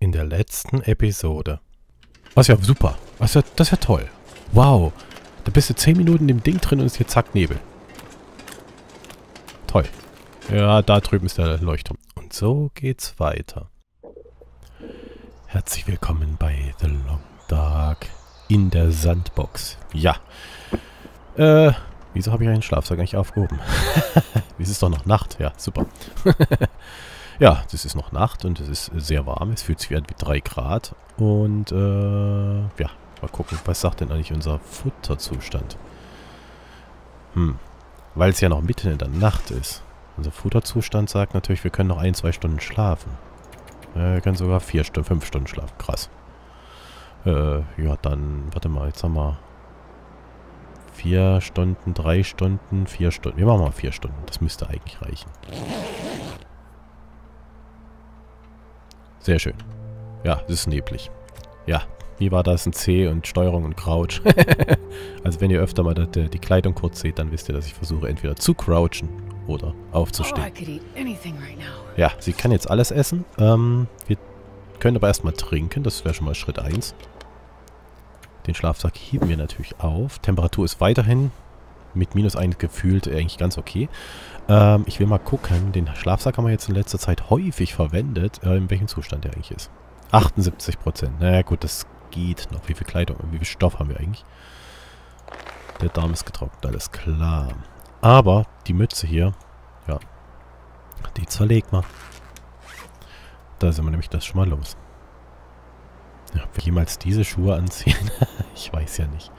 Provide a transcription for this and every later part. in der letzten Episode. Was ja super. Das ist ja toll. Wow. Da bist du 10 Minuten in dem Ding drin und ist hier zack Nebel. Toll. Ja, da drüben ist der Leuchtturm. Und so geht's weiter. Herzlich willkommen bei The Long Dark in der Sandbox. Ja. Wieso habe ich einen Schlafsack eigentlich aufgehoben? Es ist doch noch Nacht. Ja, super. Ja, es ist noch Nacht und es ist sehr warm. Es fühlt sich an wie 3 Grad. Und ja, mal gucken, was sagt denn eigentlich unser Futterzustand? Weil es ja noch mitten in der Nacht ist. Unser Futterzustand sagt natürlich, wir können noch 1-2 Stunden schlafen. Wir können sogar 4-5 Stunden schlafen. Krass. Ja, dann, warte mal, jetzt haben wir 4 Stunden, 3 Stunden, 4 Stunden. Wir machen mal 4 Stunden. Das müsste eigentlich reichen. Sehr schön. Ja, es ist neblig. Ja, wie war das? Ein C und Steuerung und Crouch. Also wenn ihr öfter mal die Kleidung kurz seht, dann wisst ihr, dass ich versuche, entweder zu crouchen oder aufzustehen. Ja, sie kann jetzt alles essen. Wir können aber erstmal trinken. Das wäre schon mal Schritt 1. Den Schlafsack heben wir natürlich auf. Temperatur ist weiterhin mit -1 gefühlt eigentlich ganz okay. Ich will mal gucken. Den Schlafsack haben wir jetzt in letzter Zeit häufig verwendet. In welchem Zustand der eigentlich ist. 78%. Naja gut, das geht noch. Wie viel Kleidung, wie viel Stoff haben wir eigentlich? Der Darm ist getrocknet, alles klar. Aber die Mütze hier, ja, die zerlegt man. Da sind wir nämlich das schon mal los. Ja, ob wir jemals diese Schuhe anziehen? Ich weiß ja nicht.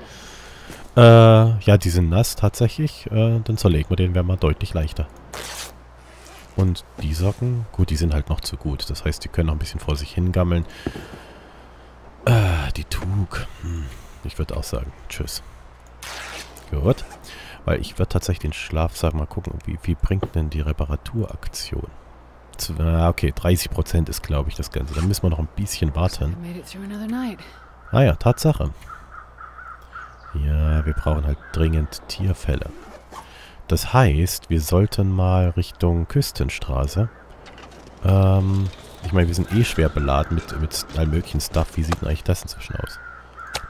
Ja, die sind nass tatsächlich. Dann zerlegen wir den, wäre mal deutlich leichter. Und die Socken, gut, die sind halt noch zu gut. Das heißt, die können noch ein bisschen vor sich hingammeln. Die Tug. Ich würde auch sagen, tschüss. Gut. Weil ich würde tatsächlich den Schlafsack mal gucken, wie bringt denn die Reparaturaktion? Okay, 30% ist, glaube ich, das Ganze. Dann müssen wir noch ein bisschen warten. Ah ja, Tatsache. Ja, wir brauchen halt dringend Tierfälle. Das heißt, wir sollten mal Richtung Küstenstraße. Ich meine, wir sind eh schwer beladen mit all möglichen Stuff. Wie sieht denn eigentlich das inzwischen aus?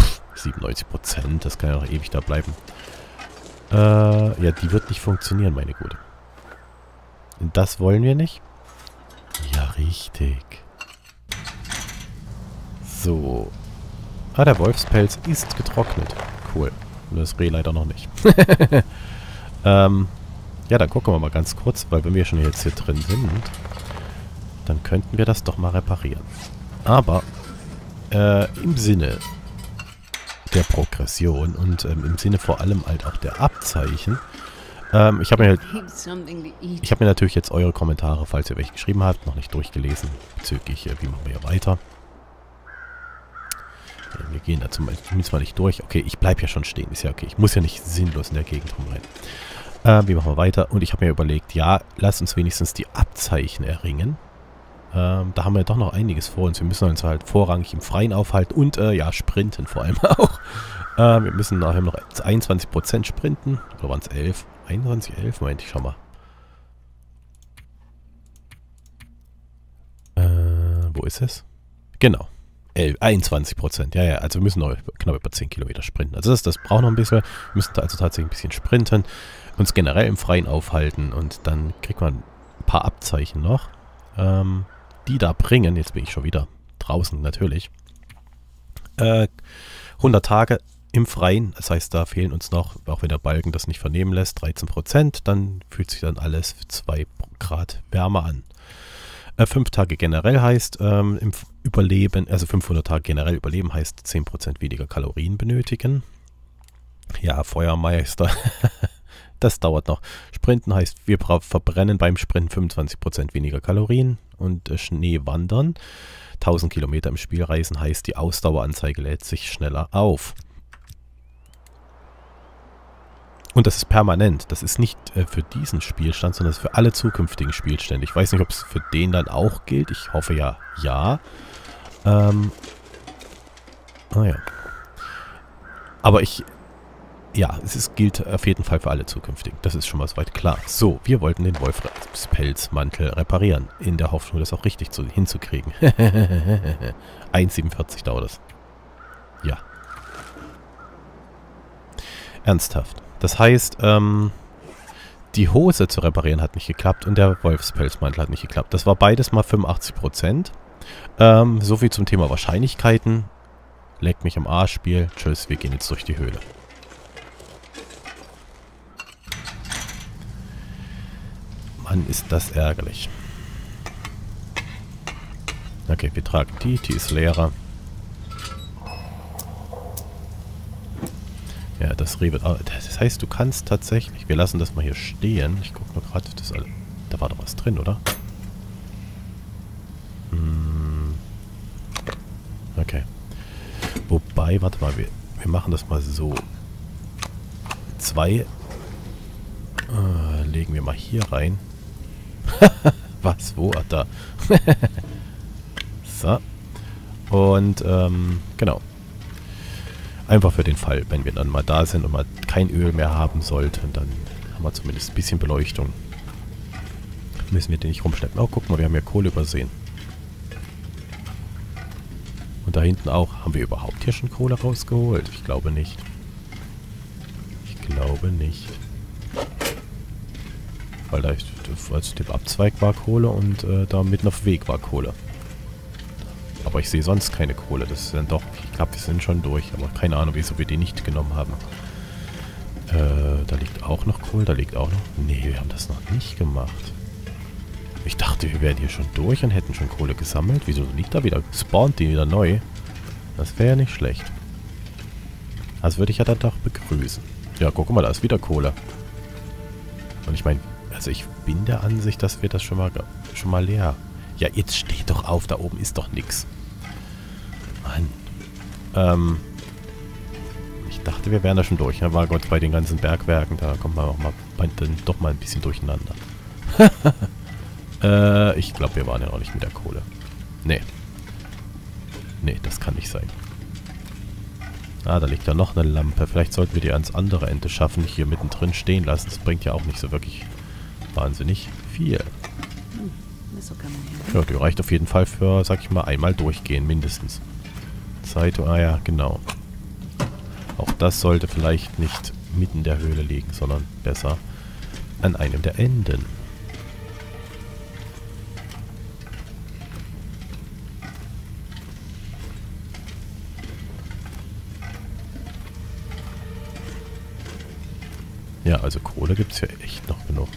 Pff, 97%, das kann ja noch ewig da bleiben. Ja, die wird nicht funktionieren, meine Gute. Und das wollen wir nicht. Ja, richtig. So. Ah, der Wolfspelz ist getrocknet. Cool. Das Reh leider noch nicht. Ja, dann gucken wir mal ganz kurz, weil wenn wir schon jetzt hier drin sind, dann könnten wir das doch mal reparieren. Aber im Sinne der Progression und im Sinne vor allem halt auch der Abzeichen. Ich habe mir natürlich jetzt eure Kommentare, falls ihr welche geschrieben habt, noch nicht durchgelesen, bezüglich, wie machen wir hier weiter. Wir gehen dazu zumindest mal nicht durch. Okay, ich bleibe ja schon stehen, ist ja okay. Ich muss ja nicht sinnlos in der Gegend rumrennen. Wie machen wir weiter? Und ich habe mir überlegt, ja, lasst uns wenigstens die Abzeichen erringen. Da haben wir doch noch einiges vor uns. Wir müssen uns halt vorrangig im Freien aufhalten und, ja, sprinten vor allem auch. Wir müssen nachher noch 21% sprinten. Oder waren es 11? 21, 11? Moment, ich schau mal. Wo ist es? Genau. 21%, ja, also wir müssen noch knapp über 10 Kilometer sprinten. Also das braucht noch ein bisschen. Wir müssen also tatsächlich ein bisschen sprinten, uns generell im Freien aufhalten und dann kriegt man ein paar Abzeichen noch, die da bringen, jetzt bin ich schon wieder draußen natürlich, 100 Tage im Freien, das heißt, da fehlen uns noch, auch wenn der Balken das nicht vernehmen lässt, 13%, dann fühlt sich dann alles 2 Grad wärmer an. 5 Tage generell heißt, im Überleben, also 500 Tage generell überleben heißt 10% weniger Kalorien benötigen. Ja, Feuermeister, das dauert noch. Sprinten heißt, wir verbrennen beim Sprinten 25% weniger Kalorien und Schneewandern. 1000 Kilometer im Spiel reisen heißt, die Ausdaueranzeige lädt sich schneller auf. Und das ist permanent. Das ist nicht für diesen Spielstand, sondern das ist für alle zukünftigen Spielstände. Ich weiß nicht, ob es für den dann auch gilt. Ich hoffe ja. Ja. Ah ja. Aber ich Ja, es gilt auf jeden Fall für alle zukünftigen. Das ist schon mal soweit klar. So, wir wollten den Wolfspelzmantel reparieren. In der Hoffnung, das auch richtig hinzukriegen. 1,47 dauert es. Ja. Ernsthaft. Das heißt, die Hose zu reparieren hat nicht geklappt und der Wolfspelzmantel hat nicht geklappt. Das war beides mal 85%. So viel zum Thema Wahrscheinlichkeiten. Leck mich am Arsch, Spiel. Tschüss, wir gehen jetzt durch die Höhle. Mann, ist das ärgerlich. Okay, wir tragen die. Die ist leerer. Ja, das Reh wird auch. Das heißt, du kannst tatsächlich... Wir lassen das mal hier stehen. Ich gucke nur gerade... Da war doch was drin, oder? Okay. Wobei, warte mal, wir machen das mal so. Zwei legen wir mal hier rein. Was? Wo? Ach, da. So. Und, genau. Einfach für den Fall, wenn wir dann mal da sind und mal kein Öl mehr haben sollten, dann haben wir zumindest ein bisschen Beleuchtung. Müssen wir den nicht rumschleppen. Oh, guck mal, wir haben ja Kohle übersehen. Und da hinten auch. Haben wir überhaupt hier schon Kohle rausgeholt? Ich glaube nicht. Ich glaube nicht. Weil da als dem Abzweig war Kohle und da mitten auf dem Weg war Kohle. Aber ich sehe sonst keine Kohle. Das ist dann doch... Ich glaube, wir sind schon durch. Aber keine Ahnung, wieso wir die nicht genommen haben. Da liegt auch noch Kohle. Da liegt auch noch... Nee, wir haben das noch nicht gemacht. Ich dachte, wir wären hier schon durch und hätten schon Kohle gesammelt. Wieso liegt da wieder? Spawnt die wieder neu? Das wäre ja nicht schlecht. Das würde ich ja dann doch begrüßen. Ja, guck mal, da ist wieder Kohle. Und ich meine, also ich bin der Ansicht, dass wir das schon mal leer. Ja, jetzt steht doch auf, da oben ist doch nichts. Mann. Ich dachte, wir wären da schon durch. Aber Gott, bei den ganzen Bergwerken, da kommt man auch mal dann doch mal ein bisschen durcheinander. Ich glaube, wir waren ja auch nicht mit der Kohle. Nee. Nee, das kann nicht sein. Ah, da liegt ja noch eine Lampe. Vielleicht sollten wir die ans andere Ende schaffen. Nicht hier mittendrin stehen lassen. Das bringt ja auch nicht so wirklich wahnsinnig viel. Ja, die reicht auf jeden Fall für, sag ich mal, einmal durchgehen, mindestens. Zeit, ah ja, genau. Auch das sollte vielleicht nicht mitten in der Höhle liegen, sondern besser an einem der Enden. Ja, also Kohle gibt es ja echt noch genug.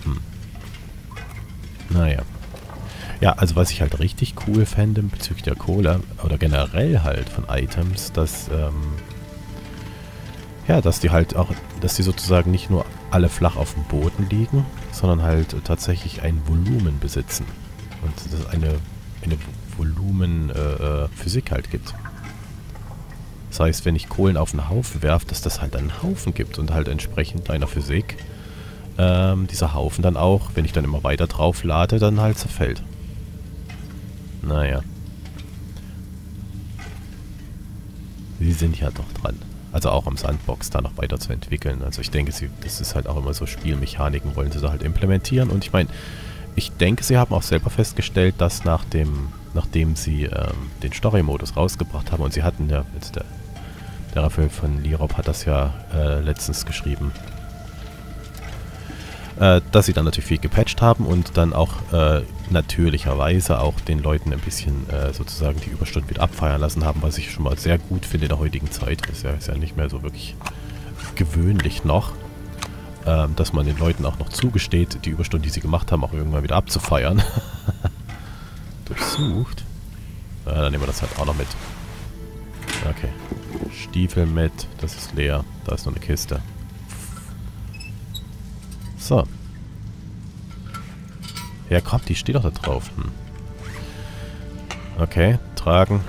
Naja. Ja, also was ich halt richtig cool fände bezüglich der Kohle, oder generell halt von Items, dass, ja, dass die halt auch, dass die sozusagen nicht nur alle flach auf dem Boden liegen, sondern halt tatsächlich ein Volumen besitzen. Und dass es eine Volumenphysik halt gibt. Das heißt, wenn ich Kohlen auf einen Haufen werfe, dass das halt einen Haufen gibt und halt entsprechend einer Physik dieser Haufen dann auch, wenn ich dann immer weiter drauf lade, dann halt zerfällt. Naja. Sie sind ja doch dran. Also auch am Sandbox da noch weiter zu entwickeln. Also ich denke, das ist halt auch immer so, Spielmechaniken wollen sie da halt implementieren. Und ich meine, ich denke, sie haben auch selber festgestellt, dass nachdem sie den Story-Modus rausgebracht haben, und sie hatten ja, jetzt der Raphael von Lirob hat das ja letztens geschrieben, dass sie dann natürlich viel gepatcht haben und dann auch natürlicherweise auch den Leuten ein bisschen sozusagen die Überstunden wieder abfeiern lassen haben, was ich schon mal sehr gut finde in der heutigen Zeit. Das ist ja nicht mehr so wirklich gewöhnlich noch, dass man den Leuten auch noch zugesteht, die Überstunden, die sie gemacht haben, auch irgendwann wieder abzufeiern. Durchsucht. Dann nehmen wir das halt auch noch mit. Okay. Stiefel mit. Das ist leer. Da ist noch eine Kiste. So. Ja, komm, die steht doch da drauf. Okay, tragen.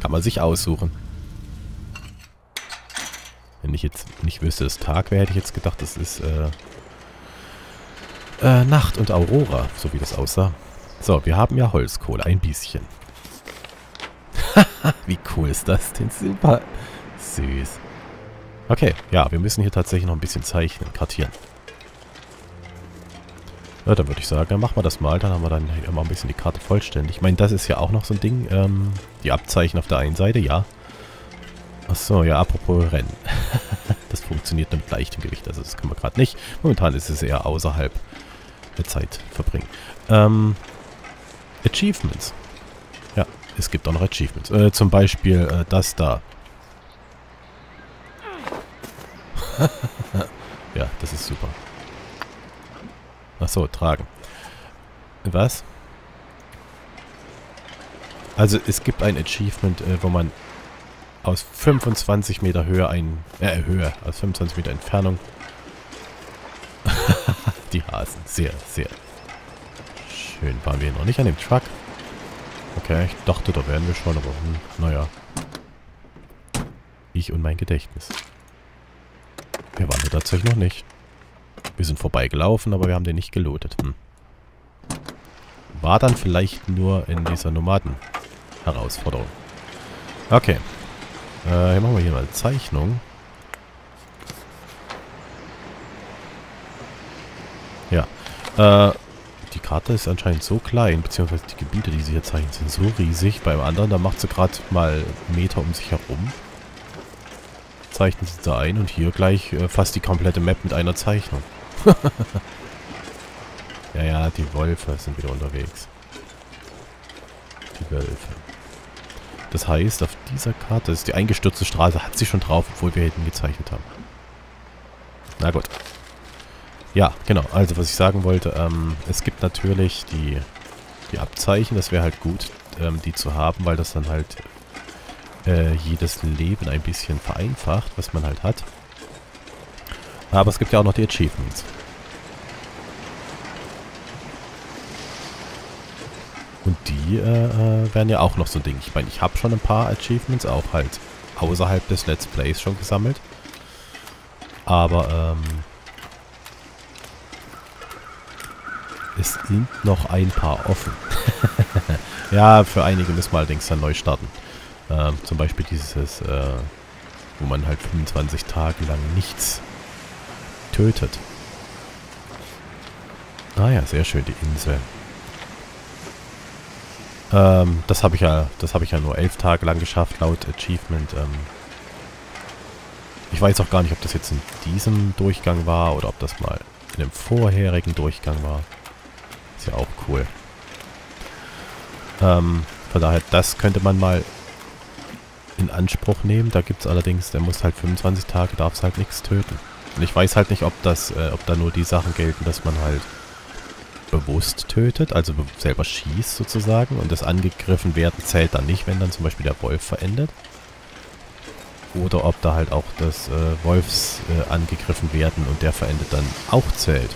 Kann man sich aussuchen. Wenn ich jetzt nicht wüsste, dass Tag wäre, hätte ich jetzt gedacht, das ist Nacht und Aurora, so wie das aussah. So, wir haben ja Holzkohle, ein bisschen. Wie cool ist das denn? Super. Süß. Okay, ja, wir müssen hier tatsächlich noch ein bisschen zeichnen, kartieren. Ja, dann würde ich sagen, dann machen wir das mal. Dann haben wir dann immer ein bisschen die Karte vollständig. Ich meine, das ist ja auch noch so ein Ding. Die Abzeichen auf der einen Seite, ja. Achso, ja, apropos Rennen. Das funktioniert mit leichtem Gewicht. Also das können wir gerade nicht. Momentan ist es eher außerhalb der Zeit verbringen. Achievements. Ja, es gibt auch noch Achievements. Zum Beispiel das da. Ja, das ist super. Achso, tragen. Was? Also es gibt ein Achievement, wo man aus 25 Meter Höhe aus 25 Meter Entfernung. Die Hasen. Sehr, sehr schön. Waren wir noch nicht an dem Truck? Okay, ich dachte, da wären wir schon, aber naja. Ich und mein Gedächtnis. Wir waren da tatsächlich noch nicht. Wir sind vorbeigelaufen, aber wir haben den nicht gelotet. War dann vielleicht nur in dieser Nomaden-Herausforderung. Okay. Hier machen wir hier mal eine Zeichnung. Ja. Die Karte ist anscheinend so klein, beziehungsweise die Gebiete, die sie hier zeichnen, sind so riesig. Beim anderen, da macht sie gerade mal einen Meter um sich herum. Zeichnen sie da ein und hier gleich fast die komplette Map mit einer Zeichnung. Ja, ja, die Wölfe sind wieder unterwegs. Die Wölfe. Das heißt, auf dieser Karte ist die eingestürzte Straße, hat sie schon drauf, obwohl wir hinten gezeichnet haben. Na gut. Ja, genau. Also, was ich sagen wollte, es gibt natürlich die Abzeichen. Das wäre halt gut, die zu haben, weil das dann halt jedes Leben ein bisschen vereinfacht, was man halt hat. Aber es gibt ja auch noch die Achievements. Und die wären ja auch noch so ein Ding. Ich meine, ich habe schon ein paar Achievements auch halt außerhalb des Let's Plays schon gesammelt. Aber es sind noch ein paar offen. Ja, für einige müssen wir allerdings dann neu starten. Zum Beispiel dieses, wo man halt 25 Tage lang nichts tötet. Ah ja, sehr schön, die Insel. Das habe ich ja nur 11 Tage lang geschafft, laut Achievement. Ich weiß auch gar nicht, ob das jetzt in diesem Durchgang war oder ob das mal in dem vorherigen Durchgang war. Ist ja auch cool. Von daher, das könnte man mal in Anspruch nehmen. Da gibt es allerdings, der muss halt 25 Tage, darf es halt nichts töten. Und ich weiß halt nicht, ob da nur die Sachen gelten, dass man halt bewusst tötet, also selber schießt sozusagen, und das angegriffen werden zählt dann nicht, wenn dann zum Beispiel der Wolf verendet. Oder ob da halt auch das Wolfs angegriffen werden und der verendet dann auch zählt.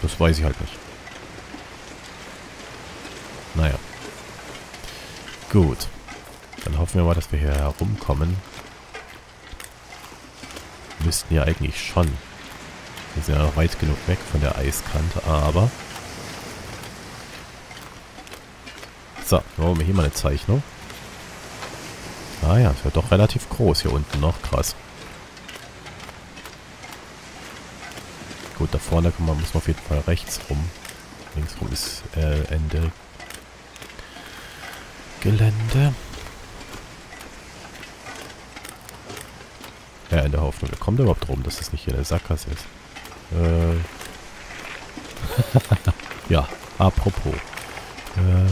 Das weiß ich halt nicht. Naja. Gut. Dann hoffen wir mal, dass wir hier herumkommen. Müssten ja eigentlich schon. Wir sind ja noch weit genug weg von der Eiskante, aber... So, machen wir hier mal eine Zeichnung. Ah ja, ist ja doch relativ groß hier unten noch. Krass. Gut, da vorne muss man auf jeden Fall rechts rum. Links rum ist Ende Gelände. Ja, in der Hoffnung, da kommt überhaupt rum, dass das nicht hier eine Sackgasse ist. Ja, apropos.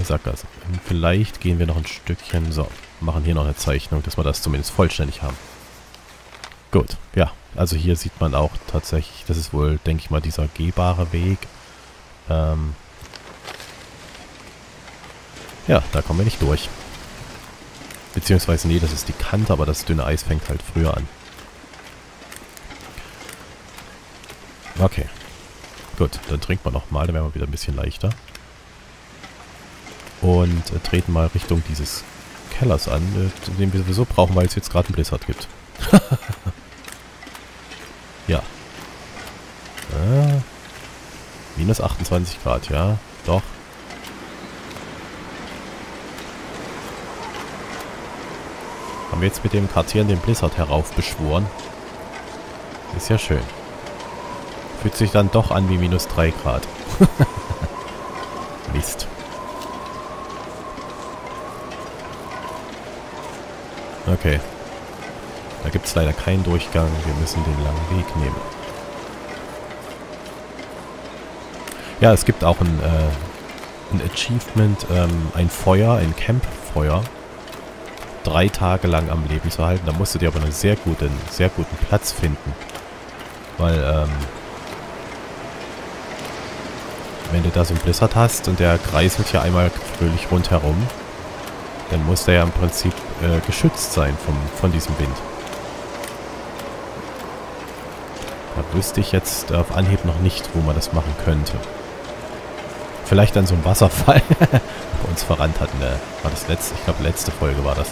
Sackgasse. Vielleicht gehen wir noch ein Stückchen. So, machen hier noch eine Zeichnung, dass wir das zumindest vollständig haben. Gut, ja. Also hier sieht man auch tatsächlich, das ist wohl, denke ich mal, dieser gehbare Weg. Ja, da kommen wir nicht durch. Beziehungsweise, nee, das ist die Kante, aber das dünne Eis fängt halt früher an. Okay. Gut, dann trinken wir nochmal, dann werden wir wieder ein bisschen leichter. Und treten mal Richtung dieses Kellers an, den wir sowieso brauchen, weil es jetzt gerade einen Blizzard gibt. Ja. Minus 28 Grad, ja. Doch. Haben wir jetzt mit dem Kartieren den Blizzard heraufbeschworen? Ist ja schön. Fühlt sich dann doch an wie minus 3 Grad. Mist. Okay. Da gibt es leider keinen Durchgang. Wir müssen den langen Weg nehmen. Ja, es gibt auch ein Achievement, ein Feuer, ein Campfeuer. 3 Tage lang am Leben zu halten. Da musstet ihr aber einen sehr guten Platz finden. Weil, wenn du da so einen Blizzard hast und der kreiselt ja einmal fröhlich rundherum, dann muss der ja im Prinzip geschützt sein von diesem Wind. Da wüsste ich jetzt auf Anhieb noch nicht, wo man das machen könnte. Vielleicht an so einem Wasserfall, wo uns verrannt hatten. War das letzte, ich glaube, letzte Folge war das.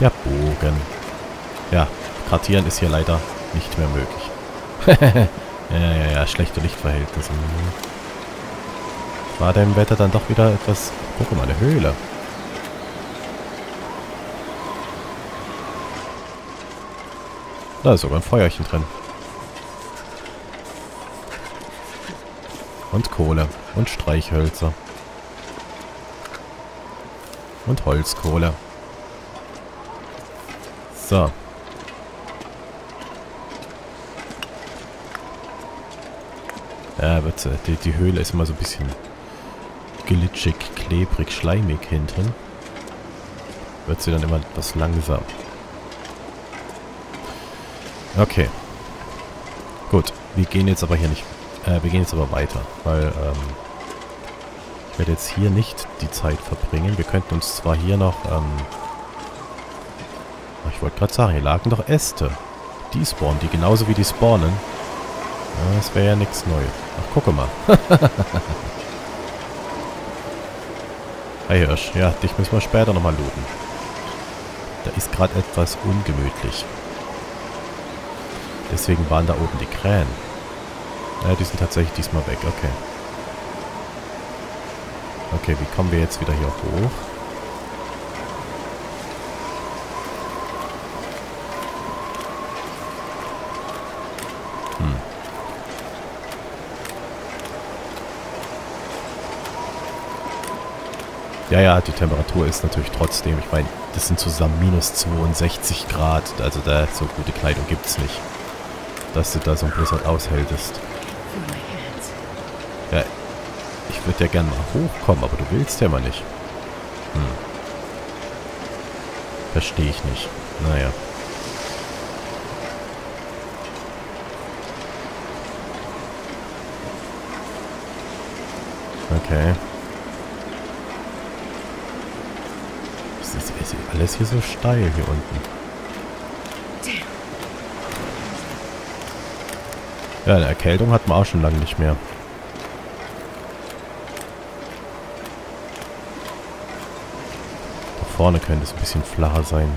Der Bogen. Ja, Kartieren ist hier leider nicht mehr möglich. Ja, schlechte Lichtverhältnisse. War dem Wetter dann doch wieder etwas... Guck mal, eine Höhle. Da ist sogar ein Feuerchen drin. Und Kohle. Und Streichhölzer. Und Holzkohle. So. Ja, bitte. Die Höhle ist immer so ein bisschen glitschig, klebrig, schleimig hinten. Wird sie dann immer etwas langsam. Okay. Gut. Wir gehen jetzt aber hier nicht... wir gehen jetzt aber weiter, weil ich werde jetzt hier nicht die Zeit verbringen. Wir könnten uns zwar hier noch... ich wollte gerade sagen, hier lagen doch Äste. Die spawnen, die genauso wie die spawnen. Ja, das wäre ja nichts Neues. Ach, gucke mal. Hey Hirsch, ja, dich müssen wir später nochmal looten. Da ist gerade etwas ungemütlich. Deswegen waren da oben die Krähen. Ja, die sind tatsächlich diesmal weg, okay. Okay, wie kommen wir jetzt wieder hier hoch? Ja, die Temperatur ist natürlich trotzdem, ich meine, das sind zusammen minus 62 Grad, also da so gute Kleidung gibt's nicht, dass du da so ein Blizzard aushältst. Ja, ich würde ja gerne mal hochkommen, aber du willst ja mal nicht. Verstehe ich nicht. Naja. Okay. Ist alles hier so steil hier unten. Ja, eine Erkältung hat man auch schon lange nicht mehr. Da vorne könnte es ein bisschen flacher sein.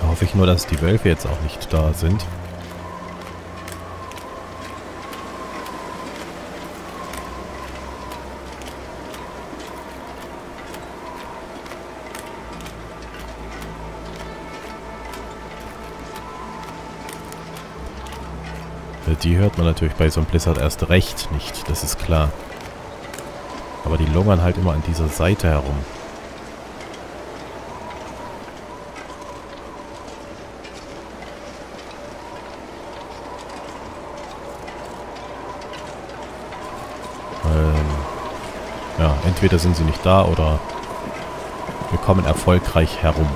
Da hoffe ich nur, dass die Wölfe jetzt auch nicht da sind. Die hört man natürlich bei so einem Blizzard erst recht nicht, das ist klar. Aber die lungern halt immer an dieser Seite herum. Ja, entweder sind sie nicht da oder wir kommen erfolgreich herum.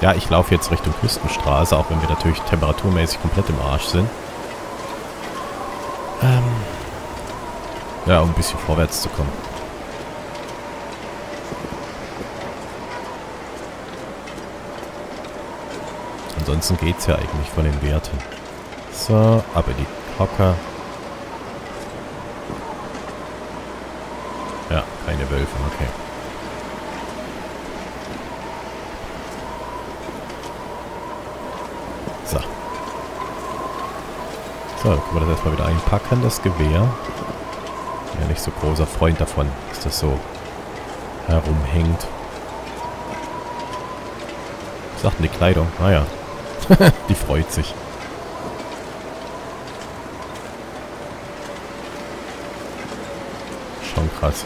Ja, ich laufe jetzt Richtung Küstenstraße, auch wenn wir natürlich temperaturmäßig komplett im Arsch sind. Ja, um ein bisschen vorwärts zu kommen. Ansonsten geht's ja eigentlich von den Werten. So, ab in die Hocker. Ja, keine Wölfe, okay. So, dann können wir das erstmal wieder einpacken, das Gewehr. Ich bin ja nicht so großer Freund davon, dass das so herumhängt. Was sagt denn die Kleidung? Naja, die freut sich. Schon krass.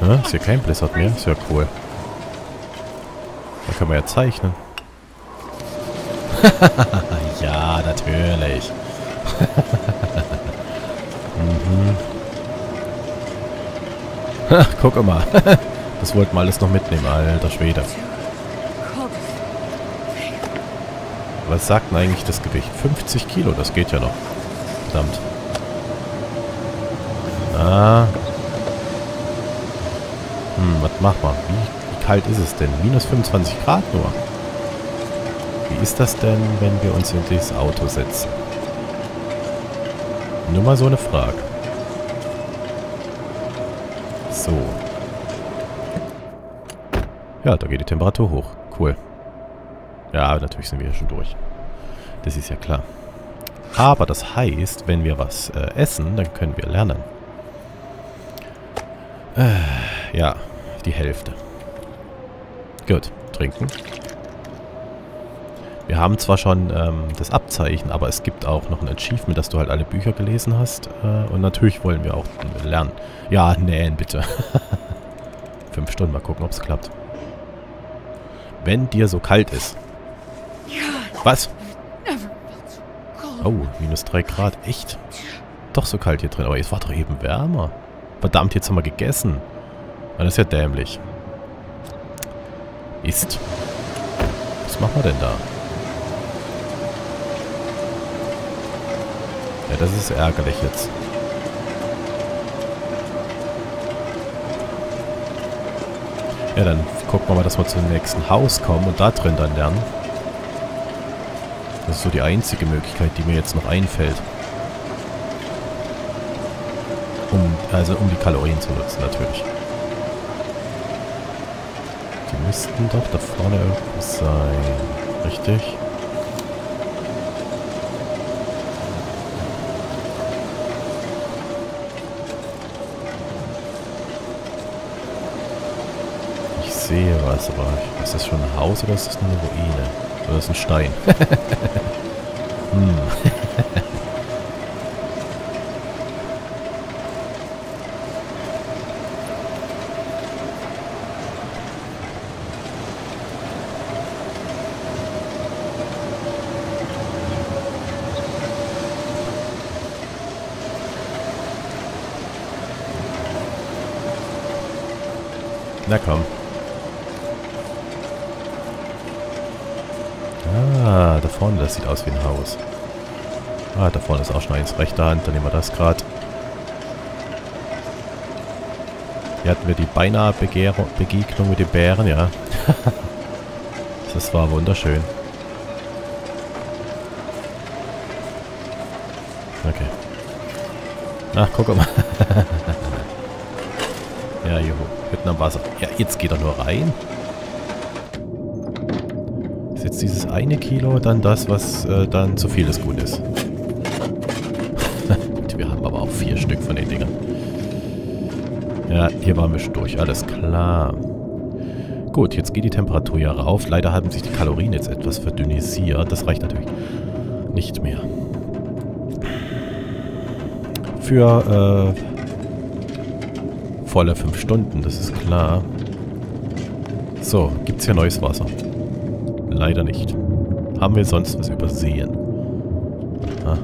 Ja, ist hier kein Blizzard mehr. Ist ja cool. Da können wir ja zeichnen. Ja, natürlich. Mhm. Ach, guck mal. Das wollten wir alles noch mitnehmen, alter Schwede. Was sagt denn eigentlich das Gewicht? 50 Kilo, das geht ja noch. Verdammt. Ah. Was macht man? Wie kalt ist es denn? Minus 25 Grad nur. Wie ist das denn, wenn wir uns in dieses Auto setzen? Nur mal so eine Frage. So. Ja, da geht die Temperatur hoch. Cool. Ja, natürlich sind wir ja schon durch. Das ist ja klar. Aber das heißt, wenn wir was essen, dann können wir lernen. Ja, die Hälfte. Gut, trinken. Wir haben zwar schon das Abzeichen, aber es gibt auch noch ein Achievement, dass du halt alle Bücher gelesen hast. Und natürlich wollen wir auch lernen. Ja, nähen bitte. 5 Stunden, mal gucken, ob es klappt. Wenn dir so kalt ist. Was? Oh, -3 Grad. Echt? Doch so kalt hier drin. Aber es war doch eben wärmer. Verdammt, jetzt haben wir gegessen. Das ist ja dämlich. Ist. Was machen wir denn da? Ja, das ist ärgerlich jetzt. Ja, dann gucken wir mal, dass wir zum nächsten Haus kommen und da drin dann lernen. Das ist so die einzige Möglichkeit, die mir jetzt noch einfällt. Um die Kalorien zu nutzen, natürlich. Die müssten doch da vorne irgendwo sein. Richtig? Ich sehe was, aber ist das schon ein Haus oder ist das nur eine Ruine? Oder ist das ein Stein? Hm. Na komm. Ah, da vorne, das sieht aus wie ein Haus. Ah, da vorne ist auch schon eins rechter Hand. Dann nehmen wir das gerade. Hier hatten wir die beinahe Begegnung mit den Bären, ja. Das war wunderschön. Okay. Ach, guck mal. Ja, juhu. Mitten am Wasser. Ja, jetzt geht er nur rein. Ist jetzt dieses eine Kilo, dann das, was dann zu viel des Gutes ist. Wir haben aber auch 4 Stück von den Dingern. Ja, hier waren wir schon durch. Alles klar. Gut, jetzt geht die Temperatur ja rauf. Leider haben sich die Kalorien jetzt etwas verdünnisiert. Das reicht natürlich nicht mehr. Für, volle 5 Stunden, das ist klar. So, gibt's hier neues Wasser? Leider nicht. Haben wir sonst was übersehen? Ah.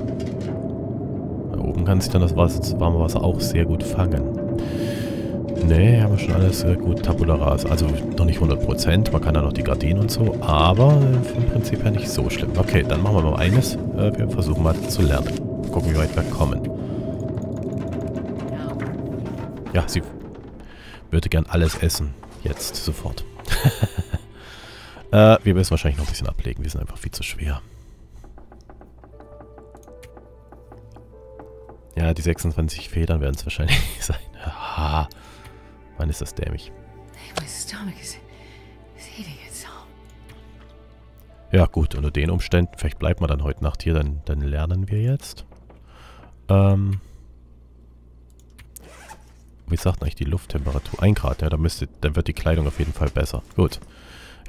Da oben kann sich dann das warme Wasser auch sehr gut fangen. Nee, haben wir schon alles gut tabula rasa. Also noch nicht 100%, man kann da noch die Gardinen und so, aber im Prinzip ja nicht so schlimm. Okay, dann machen wir mal eines. Wir versuchen mal zu lernen. Gucken, wie weit wir kommen. Ja, sie würde gern alles essen. Jetzt, sofort. Wir müssen wahrscheinlich noch ein bisschen ablegen. Wir sind einfach viel zu schwer. Ja, die 26 Federn werden es wahrscheinlich sein. Haha. Mann, ist das dämlich. Ja gut, unter den Umständen, vielleicht bleibt man dann heute Nacht hier, dann lernen wir jetzt. Wie sagt eigentlich die Lufttemperatur? 1 Grad, ja, dann wird die Kleidung auf jeden Fall besser. Gut.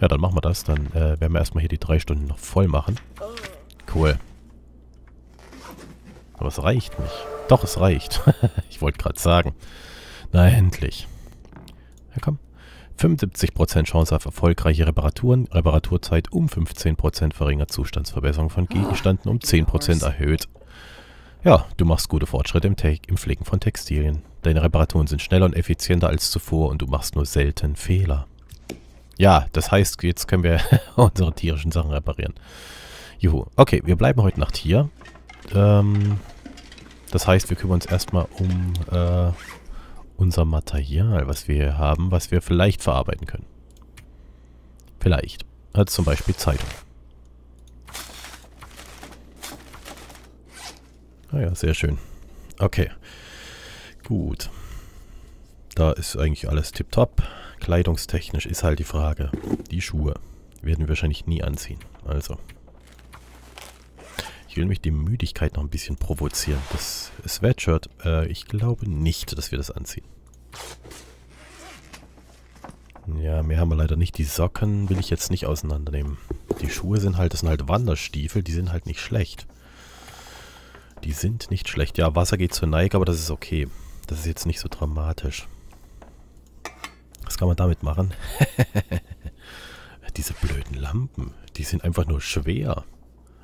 Ja, dann machen wir das. Dann werden wir erstmal hier die 3 Stunden noch voll machen. Cool. Aber es reicht nicht. Doch, es reicht. Ich wollte gerade sagen. Na, endlich. Ja, komm. 75% Chance auf erfolgreiche Reparaturen. Reparaturzeit um 15% verringert. Zustandsverbesserung von Gegenständen um 10% erhöht. Ja, du machst gute Fortschritte im Pflegen von Textilien. Deine Reparaturen sind schneller und effizienter als zuvor und du machst nur selten Fehler. Ja, das heißt, jetzt können wir unsere tierischen Sachen reparieren. Juhu. Okay, wir bleiben heute Nacht hier. Das heißt, wir kümmern uns erstmal um unser Material, was wir hier haben, was wir vielleicht verarbeiten können. Vielleicht. Als zum Beispiel Zeitung. Ah ja, sehr schön. Okay. Gut. Da ist eigentlich alles tipptopp. Kleidungstechnisch ist halt die Frage. Die Schuhe werden wir wahrscheinlich nie anziehen. Also. Ich will mich die Müdigkeit noch ein bisschen provozieren. Das Sweatshirt, ich glaube nicht, dass wir das anziehen. Ja, mehr haben wir leider nicht. Die Socken will ich jetzt nicht auseinandernehmen. Die Schuhe sind halt, das sind halt Wanderstiefel, die sind halt nicht schlecht. Die sind nicht schlecht. Ja, Wasser geht zur Neige, aber das ist okay. Das ist jetzt nicht so dramatisch. Was kann man damit machen? Diese blöden Lampen, die sind einfach nur schwer.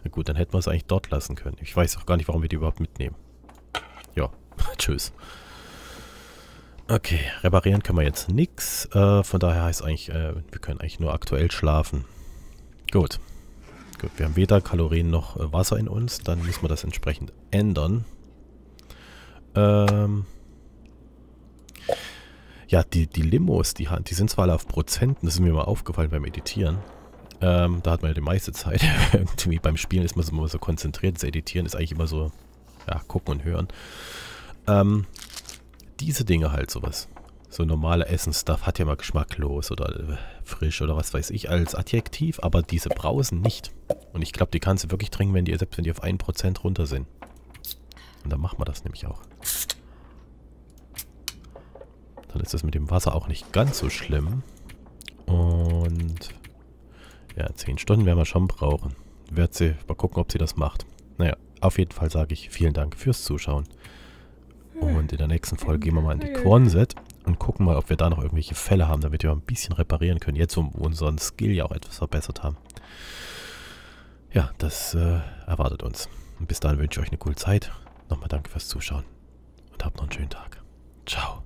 Na gut, dann hätten wir es eigentlich dort lassen können. Ich weiß auch gar nicht, warum wir die überhaupt mitnehmen. Ja, tschüss. Okay, reparieren können wir jetzt nichts. Von daher heißt eigentlich, wir können eigentlich nur aktuell schlafen. Gut. Gut, wir haben weder Kalorien noch Wasser in uns. Dann müssen wir das entsprechend ändern. Ja, die Limos, die sind zwar alle auf Prozenten. Das ist mir mal aufgefallen beim Editieren. Da hat man ja die meiste Zeit. Irgendwie beim Spielen ist man immer so konzentriert. Das Editieren ist eigentlich immer so, ja, gucken und hören. Diese Dinge halt, sowas. So normale Essensstuff hat ja mal geschmacklos oder frisch oder was weiß ich als Adjektiv, aber diese Brausen nicht. Und ich glaube, die kannst du wirklich trinken, selbst wenn die auf 1% runter sind. Und dann macht man das nämlich auch. Dann ist das mit dem Wasser auch nicht ganz so schlimm. Und ja, 10 Stunden werden wir schon brauchen. Wird sie mal gucken, ob sie das macht. Naja, auf jeden Fall sage ich vielen Dank fürs Zuschauen. Und in der nächsten Folge gehen wir mal in die Quonset und gucken mal, ob wir da noch irgendwelche Fälle haben, damit wir ein bisschen reparieren können. Jetzt, wo wir unseren Skill ja auch etwas verbessert haben. Ja, das erwartet uns. Und bis dahin wünsche ich euch eine coole Zeit. Nochmal danke fürs Zuschauen und habt noch einen schönen Tag. Ciao.